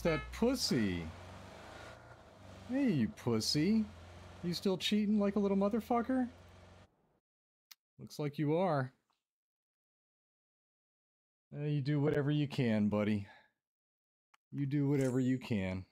That's that pussy. Hey, you pussy. You still cheating like a little motherfucker? Looks like you are. You do whatever you can, buddy. You do whatever you can.